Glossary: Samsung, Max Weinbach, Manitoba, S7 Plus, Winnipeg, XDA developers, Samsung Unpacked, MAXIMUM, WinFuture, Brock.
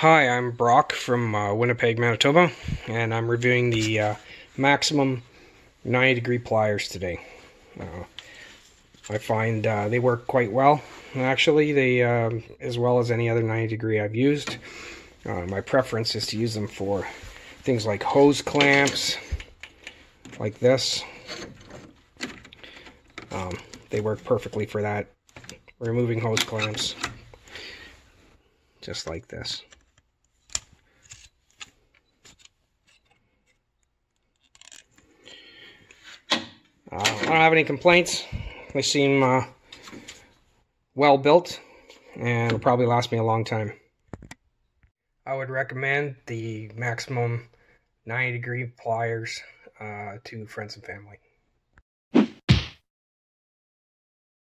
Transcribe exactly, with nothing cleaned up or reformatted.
Hi, I'm Brock from uh, Winnipeg, Manitoba, and I'm reviewing the uh, MAXIMUM ninety degree pliers today. Uh, I find uh, they work quite well, actually, they uh, as well as any other ninety degree I've used. Uh, my preference is to use them for things like hose clamps, like this. Um, they work perfectly for that, removing hose clamps, just like this. Uh, I don't have any complaints. They seem uh, well built and will probably last me a long time. I would recommend the MAXIMUM ninety degree pliers uh, to friends and family.